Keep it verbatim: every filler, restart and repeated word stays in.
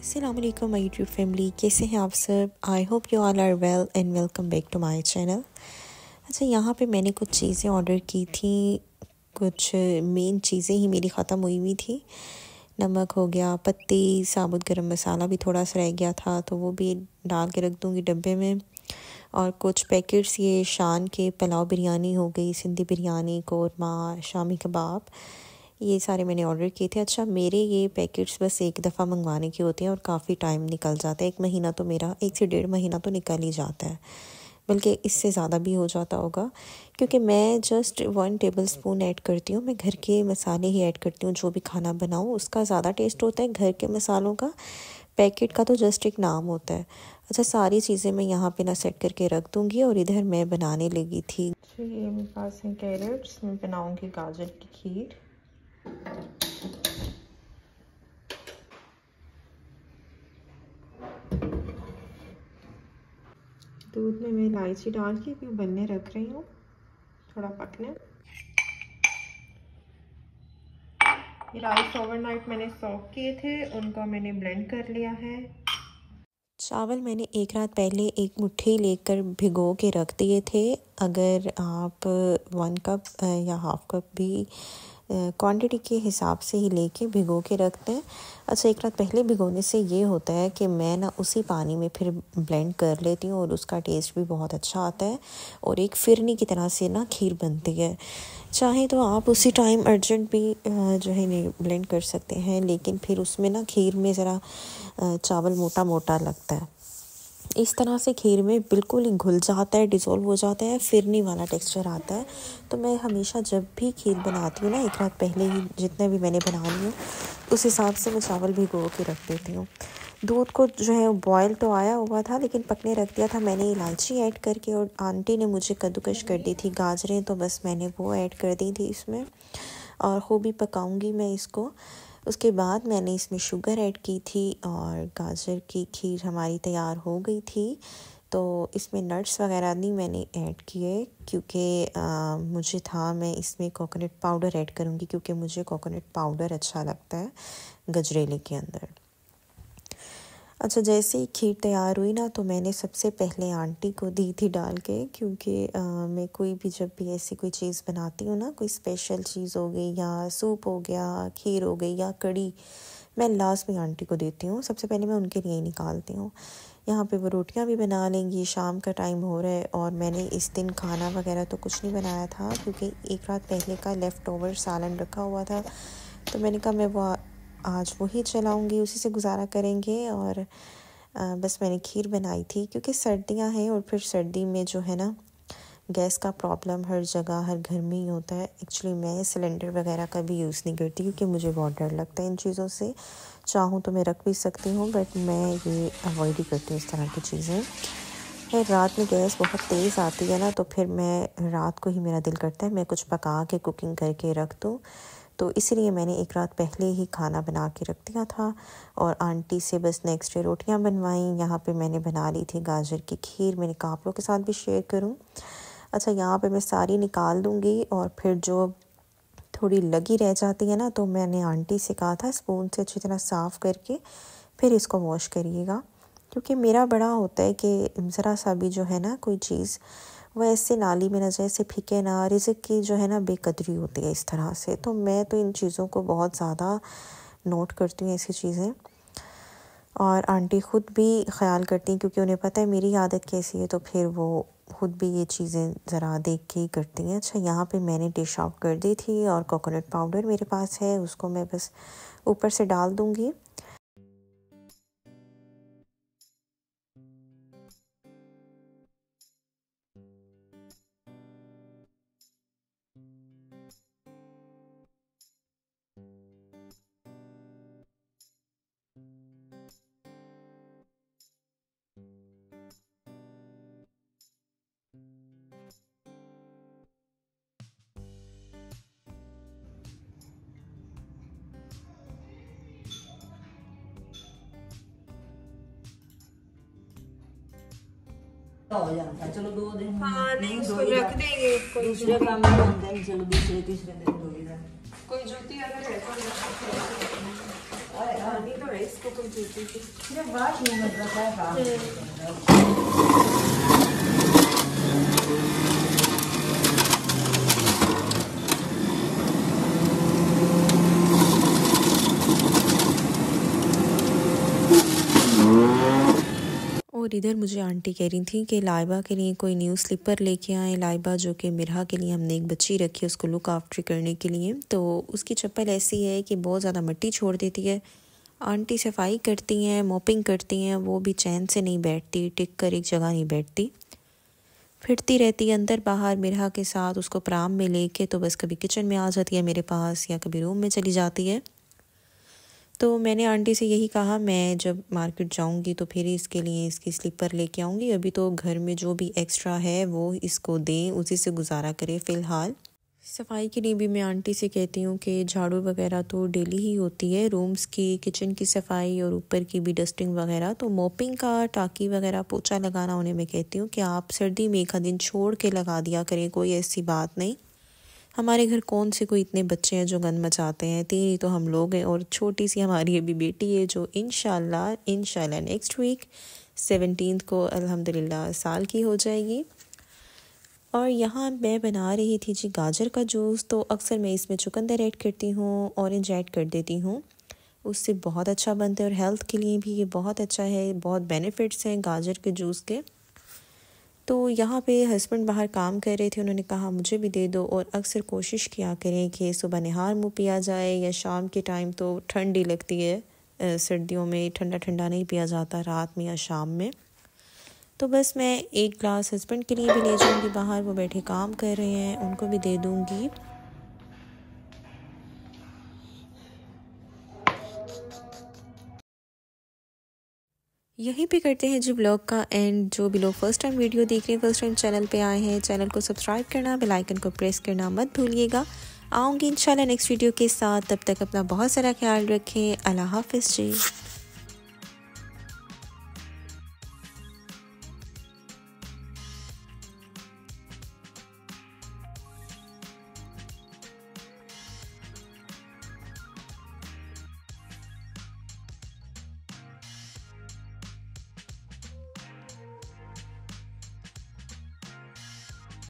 अस्सलामुअलैकुम my YouTube family, कैसे हैं आप सब। I hope you all are well and welcome back to my channel. अच्छा, यहाँ पे मैंने कुछ चीज़ें ऑर्डर की थी, कुछ मेन चीज़ें ही मेरी ख़त्म हुई हुई थी। नमक हो गया, पत्ती, साबुत गरम मसाला भी थोड़ा सा रह गया था तो वो भी डाल के रख दूँगी डब्बे में। और कुछ पैकेट्स ये शान के पुलाव बिरयानी हो गई, सिंधी बिरयानी, कौरमा, शामी कबाब, ये सारे मैंने ऑर्डर किए थे। अच्छा, मेरे ये पैकेट्स बस एक दफ़ा मंगवाने के होते हैं और काफ़ी टाइम निकल जाता है। एक महीना तो मेरा, एक से डेढ़ महीना तो निकल ही जाता है, बल्कि इससे ज़्यादा भी हो जाता होगा, क्योंकि मैं just one tablespoon add करती हूँ। मैं घर के मसाले ही ऐड करती हूँ, जो भी खाना बनाऊँ उसका ज़्यादा टेस्ट होता है घर के मसालों का, पैकेट का तो जस्ट एक नाम होता है। अच्छा, सारी चीज़ें मैं यहाँ पे ना सेट करके रख दूँगी और इधर मैं बनाने लगी थी। ये मेरे पास हैं कैरेट्स, मैं बनाऊँगी गाजर की खीर। दूध में मैं इलायची डाल के भी बनने रख रही हूँ, थोड़ा पकने। राइस ओवरनाइट मैंने सॉक किए थे, उनको मैंने ब्लेंड कर लिया है। चावल मैंने एक रात पहले एक मुट्ठी लेकर भिगो के रख दिए थे। अगर आप वन कप या हाफ कप भी क्वांटिटी के हिसाब से ही लेके भिगो के रखते हैं। अच्छा, एक रात पहले भिगोने से ये होता है कि मैं ना उसी पानी में फिर ब्लेंड कर लेती हूँ और उसका टेस्ट भी बहुत अच्छा आता है और एक फिरनी की तरह से ना खीर बनती है। चाहे तो आप उसी टाइम अर्जेंट भी जो है नहीं ब्लेंड कर सकते हैं, लेकिन फिर उसमें ना खीर में ज़रा चावल मोटा मोटा लगता है। इस तरह से खीर में बिल्कुल ही घुल जाता है, डिज़ोल्व हो जाता है, फिरनी वाला टेक्सचर आता है। तो मैं हमेशा जब भी खीर बनाती हूँ ना, एक रात पहले ही जितने भी मैंने बनानी है उस हिसाब से मैं चावल भिगो के रख देती हूँ। दूध को जो है बॉयल तो आया हुआ था, लेकिन पकने रख दिया था। मैंने इलायची ऐड करके, और आंटी ने मुझे कद्दूकश कर दी थी गाजरें, तो बस मैंने वो ऐड कर दी थी इसमें और खूब ही पकाऊँगी मैं इसको। उसके बाद मैंने इसमें शुगर ऐड की थी और गाजर की खीर हमारी तैयार हो गई थी। तो इसमें नट्स वगैरह नहीं मैंने ऐड किए, क्योंकि मुझे था मैं इसमें कोकोनट पाउडर ऐड करूँगी, क्योंकि मुझे कोकोनट पाउडर अच्छा लगता है गजरेले के अंदर। अच्छा, जैसे ही खीर तैयार हुई ना, तो मैंने सबसे पहले आंटी को दी थी डाल के, क्योंकि मैं कोई भी जब भी ऐसी कोई चीज़ बनाती हूँ ना, कोई स्पेशल चीज़ हो गई या सूप हो गया, खीर हो गई या कड़ी, मैं लास्ट में आंटी को देती हूँ, सबसे पहले मैं उनके लिए ही निकालती हूँ। यहाँ पे वो रोटियाँ भी बना लेंगी, शाम का टाइम हो रहा है। और मैंने इस दिन खाना वगैरह तो कुछ नहीं बनाया था, क्योंकि एक रात पहले का लेफ़्ट ओवर सालन रखा हुआ था, तो मैंने कहा मैं वो आज वही चलाऊंगी, उसी से गुजारा करेंगे। और बस मैंने खीर बनाई थी, क्योंकि सर्दियां हैं और फिर सर्दी में जो है ना गैस का प्रॉब्लम हर जगह, हर घर में ही होता है। एक्चुअली मैं सिलेंडर वगैरह का भी यूज़ नहीं करती, क्योंकि मुझे बहुत डर लगता है इन चीज़ों से। चाहूँ तो मैं रख भी सकती हूँ, बट मैं ये अवॉइड ही करती हूँ इस तरह की चीज़ें। फिर रात में गैस बहुत तेज़ आती है ना, तो फिर मैं रात को ही, मेरा दिल करता है मैं कुछ पका के कुकिंग करके रख दूँ, तो इसलिए मैंने एक रात पहले ही खाना बना के रख दिया था। और आंटी से बस नेक्स्ट डे रोटियां बनवाईं। यहाँ पे मैंने बना ली थी गाजर की खीर, मैंने कहा आप लोगों के साथ भी शेयर करूं। अच्छा, यहाँ पे मैं सारी निकाल दूंगी और फिर जो थोड़ी लगी रह जाती है ना, तो मैंने आंटी से कहा था स्पून से अच्छी तरह साफ़ करके फिर इसको वॉश करिएगा, क्योंकि मेरा बड़ा होता है कि ज़रा सा भी जो है ना कोई चीज़ वह ऐसे नाली में न जाए, ऐसे फिके ना। रिज़्क की जो है ना बेकदरी होती है इस तरह से, तो मैं तो इन चीज़ों को बहुत ज़्यादा नोट करती हूँ ऐसी चीज़ें। और आंटी ख़ुद भी ख्याल करती हैं, क्योंकि उन्हें पता है मेरी आदत कैसी है, तो फिर वो ख़ुद भी ये चीज़ें ज़रा देख के ही करती हैं। अच्छा, यहाँ पे मैंने डिश आउट कर दी थी और कोकोनट पाउडर मेरे पास है, उसको मैं बस ऊपर से डाल दूँगी। हो जाता है, चलो दो दिन हाँ, नहीं उसको रख देंगे, दूसरे काम में होता है, चलो दूसरे तीसरे दिन धो लेगा। कोई जूती अगर है तो, और नहीं तो है इसको कोई देती थी सिर्फ वाश नहीं कर रहा है और इधर मुझे आंटी कह रही थी कि लाइबा के लिए कोई न्यू स्लीपर लेके आए। लाइबा जो कि मिरहा के लिए हमने एक बच्ची रखी है उसको लुक आफ्टर करने के लिए। तो उसकी चप्पल ऐसी है कि बहुत ज़्यादा मिट्टी छोड़ देती है। आंटी सफाई करती हैं, मोपिंग करती हैं, वो भी चैन से नहीं बैठती, टिक कर एक जगह नहीं बैठती, फिरती रहती है अंदर बाहर मिरहा के साथ। उसको प्राम में लेके तो बस कभी किचन में आ जाती है मेरे पास या कभी रूम में चली जाती है। तो मैंने आंटी से यही कहा मैं जब मार्केट जाऊंगी तो फिर इसके लिए इसकी स्लीपर लेके आऊंगी। अभी तो घर में जो भी एक्स्ट्रा है वो इसको दें, उसी से गुजारा करें फ़िलहाल। सफाई के लिए भी मैं आंटी से कहती हूँ कि झाड़ू वगैरह तो डेली ही होती है, रूम्स की, किचन की सफाई और ऊपर की भी डस्टिंग वगैरह। तो मोपिंग का, टाकी वगैरह, पोछा लगाना उन्हें मैं कहती हूँ कि आप सर्दी में एक दिन छोड़ के लगा दिया करें, कोई ऐसी बात नहीं। हमारे घर कौन से कोई इतने बच्चे हैं जो गंद मचाते हैं, तीन ही तो हम लोग हैं। और छोटी सी हमारी अभी बेटी है जो इंशाल्लाह इंशाल्लाह नेक्स्ट वीक सेवनटीन को अल्हम्दुलिल्लाह साल की हो जाएगी। और यहाँ मैं बना रही थी जी गाजर का जूस। तो अक्सर मैं इसमें चुकंदर ऐड करती हूँ, ऑरेंज ऐड कर देती हूँ, उससे बहुत अच्छा बनता है और हेल्थ के लिए भी ये बहुत अच्छा है। बहुत बेनिफिट्स हैं गाजर के जूस के। तो यहाँ पे हस्बैंड बाहर काम कर रहे थे, उन्होंने कहा मुझे भी दे दो। और अक्सर कोशिश किया करें कि सुबह निहार मुँह पिया जाए या शाम के टाइम, तो ठंडी लगती है सर्दियों में, ठंडा ठंडा नहीं पिया जाता रात में या शाम में। तो बस मैं एक ग्लास हस्बैंड के लिए भी ले जाऊँगी बाहर, वो बैठे काम कर रहे हैं, उनको भी दे दूँगी। यहीं पे करते हैं जी ब्लॉग का एंड। जो भी लोग फर्स्ट टाइम वीडियो देख रहे हैं, फर्स्ट टाइम चैनल पे आए हैं, चैनल को सब्सक्राइब करना, बेल आइकन को प्रेस करना मत भूलिएगा। आऊँगी इंशाल्लाह नेक्स्ट वीडियो के साथ, तब तक अपना बहुत सारा ख्याल रखें। अल्लाह हाफिज़ जी।